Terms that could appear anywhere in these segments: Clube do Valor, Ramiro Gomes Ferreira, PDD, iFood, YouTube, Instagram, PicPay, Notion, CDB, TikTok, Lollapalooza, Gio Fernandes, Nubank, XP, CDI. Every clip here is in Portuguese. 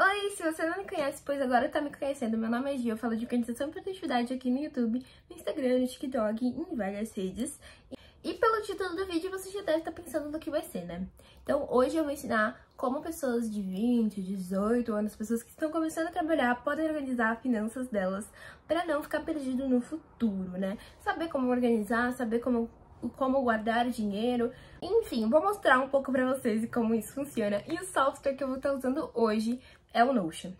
Oi, se você não me conhece, pois agora tá me conhecendo, meu nome é Gi, eu falo de organização e produtividade aqui no YouTube, no Instagram, no TikTok, em várias redes. E pelo título do vídeo você já deve estar pensando no que vai ser, né? Então hoje eu vou ensinar como pessoas de 20, 18 anos, pessoas que estão começando a trabalhar, podem organizar as finanças delas pra não ficar perdido no futuro, né? Saber como organizar, saber como guardar dinheiro, enfim, vou mostrar um pouco pra vocês como isso funciona. E o software que eu vou estar usando hoje é o Notion.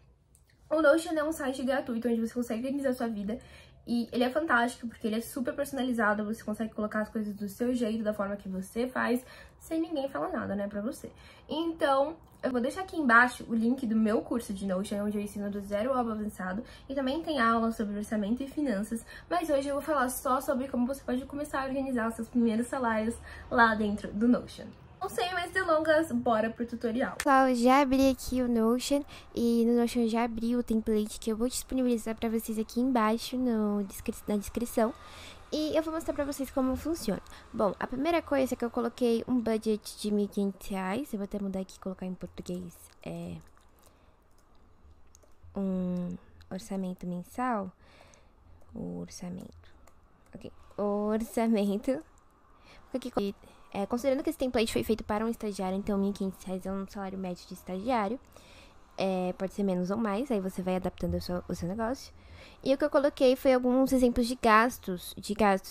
O Notion é um site gratuito onde você consegue organizar sua vida e ele é fantástico porque ele é super personalizado, você consegue colocar as coisas do seu jeito, da forma que você faz, sem ninguém falar nada, né, pra você. Então, eu vou deixar aqui embaixo o link do meu curso de Notion, onde eu ensino do zero ao avançado, e também tem aula sobre orçamento e finanças, mas hoje eu vou falar só sobre como você pode começar a organizar seus primeiros salários lá dentro do Notion. Não sei mais delongas, bora pro tutorial. Pessoal, eu já abri aqui o Notion e no Notion eu já abri o template que eu vou disponibilizar pra vocês aqui embaixo na descrição. E eu vou mostrar pra vocês como funciona. Bom, a primeira coisa é que eu coloquei um budget de R$1.500. Eu vou até mudar aqui e colocar em português um orçamento mensal. Orçamento. Porque aqui... considerando que esse template foi feito para um estagiário, então R$1.500 é um salário médio de estagiário. Pode ser menos ou mais, aí você vai adaptando o seu negócio. E o que eu coloquei foi alguns exemplos de gastos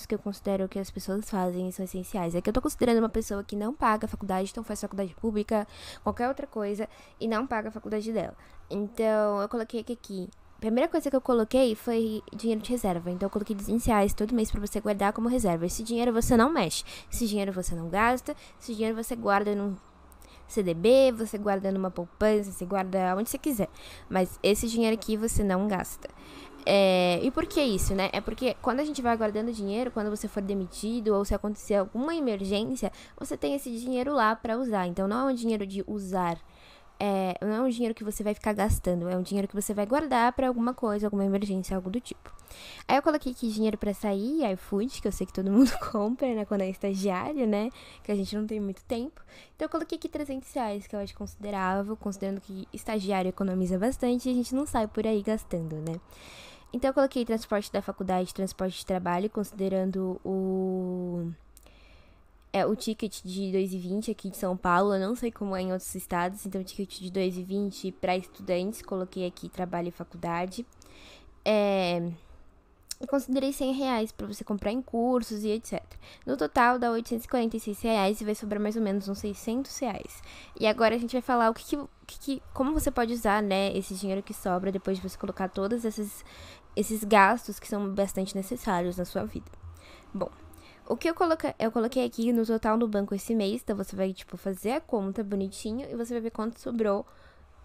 que eu considero que as pessoas fazem e são essenciais. Aqui eu tô considerando uma pessoa que não paga a faculdade, então faz faculdade pública, qualquer outra coisa, e não paga a faculdade dela. Então eu coloquei aqui. A primeira coisa que eu coloquei foi dinheiro de reserva. Então, eu coloquei R$200 todo mês pra você guardar como reserva. Esse dinheiro você não mexe. Esse dinheiro você não gasta. Esse dinheiro você guarda num CDB, você guarda numa poupança, você guarda onde você quiser. Mas esse dinheiro aqui você não gasta. E por que isso, né? É porque quando a gente vai guardando dinheiro, quando você for demitido ou se acontecer alguma emergência, você tem esse dinheiro lá pra usar. Então, não é um dinheiro de usar. Não é um dinheiro que você vai ficar gastando, é um dinheiro que você vai guardar pra alguma coisa, alguma emergência, algo do tipo. Aí eu coloquei aqui dinheiro pra sair, iFood, que eu sei que todo mundo compra, né, quando é estagiário, né, que a gente não tem muito tempo. Então eu coloquei aqui R$300, que eu acho considerável, considerando que estagiário economiza bastante e a gente não sai por aí gastando, né. Então eu coloquei transporte da faculdade, transporte de trabalho, considerando o ticket de R$2,20 aqui de São Paulo, eu não sei como é em outros estados, então ticket de R$2,20 para estudantes, coloquei aqui trabalho e faculdade. Eu considerei R$100 para você comprar em cursos e etc. No total dá R$846 e vai sobrar mais ou menos uns R$600. E agora a gente vai falar como você pode usar, né, esse dinheiro que sobra depois de você colocar todos esses gastos que são bastante necessários na sua vida. Bom... O que eu coloquei aqui no total no banco esse mês, então você vai, tipo, fazer a conta bonitinho e você vai ver quanto sobrou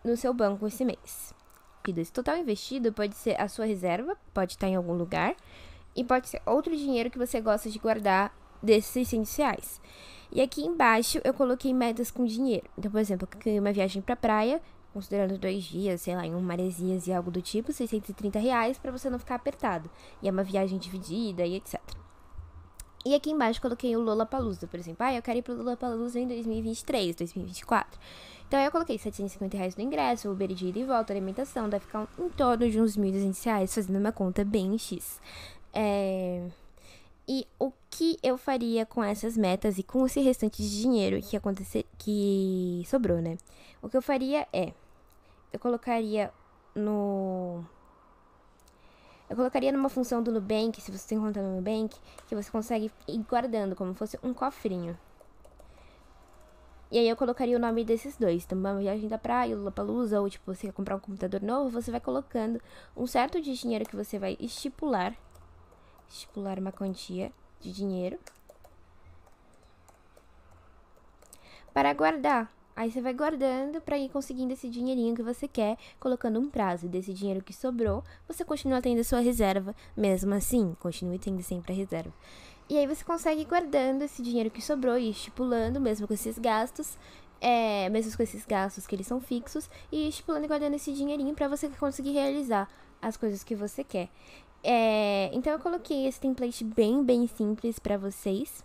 no seu banco esse mês. Esse total investido pode ser a sua reserva, pode estar em algum lugar, e pode ser outro dinheiro que você gosta de guardar desses R$600. E aqui embaixo eu coloquei metas com dinheiro. Então, por exemplo, eu queria uma viagem pra praia, considerando 2 dias, sei lá, em um maresias e algo do tipo, R$630, pra você não ficar apertado. E é uma viagem dividida e etc. E aqui embaixo coloquei o Lollapalooza, por exemplo. Eu quero ir pro Lollapalooza em 2023, 2024. Então eu coloquei R$750 no ingresso, Uber de ida e volta, alimentação. Deve ficar em torno de uns R$1.200, fazendo uma conta bem X. E o que eu faria com essas metas e com esse restante de dinheiro que sobrou, né? O que eu faria é... Eu colocaria numa função do Nubank, se você tem conta no Nubank, que você consegue ir guardando como fosse um cofrinho. E aí eu colocaria o nome desses dois. Então, uma viagem da praia, Lollapalooza, ou tipo, você quer comprar um computador novo, você vai colocando um certo de dinheiro que você vai estipular uma quantia de dinheiro para guardar. Aí você vai guardando pra ir conseguindo esse dinheirinho que você quer, colocando um prazo. Desse dinheiro que sobrou, você continua tendo a sua reserva, mesmo assim, continue tendo sempre a reserva. E aí você consegue ir guardando esse dinheiro que sobrou e estipulando, mesmo com esses gastos, que eles são fixos, e estipulando e guardando esse dinheirinho pra você conseguir realizar as coisas que você quer. Então eu coloquei esse template bem simples pra vocês.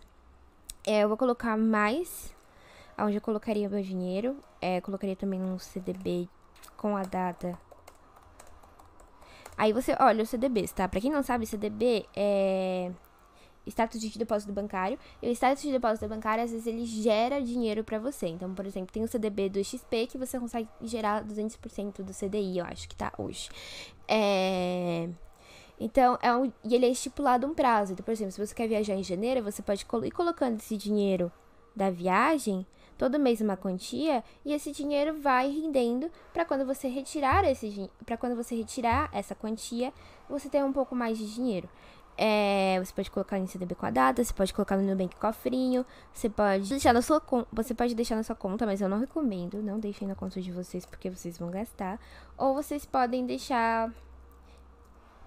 Eu vou colocar mais... onde eu colocaria meu dinheiro, colocaria também um CDB com a data. Aí você olha os CDBs, tá? Pra quem não sabe, CDB é status de depósito bancário. E o status de depósito bancário, às vezes, ele gera dinheiro pra você. Então, por exemplo, tem o CDB do XP que você consegue gerar 200% do CDI, eu acho que tá hoje. Então, e ele é estipulado um prazo. Então, por exemplo, se você quer viajar em janeiro, você pode ir colocando esse dinheiro da viagem, todo mês uma quantia, e esse dinheiro vai rendendo para quando você retirar essa quantia, você tem um pouco mais de dinheiro. Você pode colocar em CDB com a data, você pode colocar no Nubank cofrinho, você pode deixar na sua conta, mas eu não recomendo, não deixem na conta de vocês porque vocês vão gastar, ou vocês podem deixar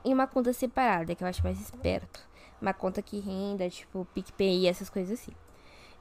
em uma conta separada, que eu acho mais esperto, uma conta que renda, tipo PicPay e essas coisas assim.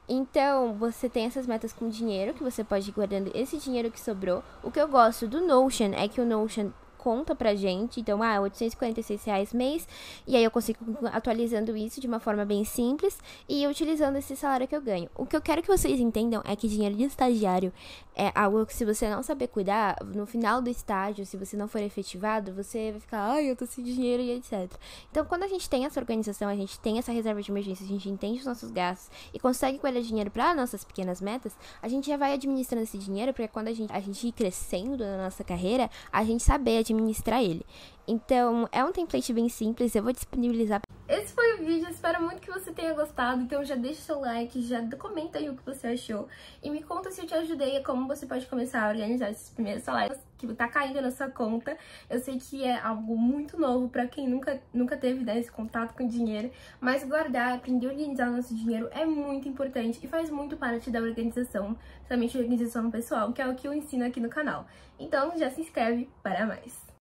Então, você tem essas metas com dinheiro, que você pode ir guardando esse dinheiro que sobrou. O que eu gosto do Notion é que o Notion conta pra gente. Então, R$846 mês. E aí, eu consigo atualizando isso de uma forma bem simples e utilizando esse salário que eu ganho. O que eu quero que vocês entendam é que dinheiro de estagiário é algo que, se você não saber cuidar, no final do estágio, se você não for efetivado, você vai ficar, ai, eu tô sem dinheiro e etc. Então, quando a gente tem essa organização, a gente tem essa reserva de emergência, a gente entende os nossos gastos e consegue colher dinheiro para nossas pequenas metas, a gente já vai administrando esse dinheiro, porque quando a gente ir crescendo na nossa carreira, a gente saber administrar ele. Então, é um template bem simples, eu vou disponibilizar. Esse foi o vídeo, espero muito que você tenha gostado, então já deixa o seu like, já comenta aí o que você achou e me conta se eu te ajudei e como você pode começar a organizar esses primeiros salários que tá caindo na sua conta. Eu sei que é algo muito novo pra quem nunca teve, né, esse contato com dinheiro, mas guardar, aprender a organizar o nosso dinheiro é muito importante e faz muito parte da organização, principalmente organização pessoal, que é o que eu ensino aqui no canal. Então, já se inscreve para mais!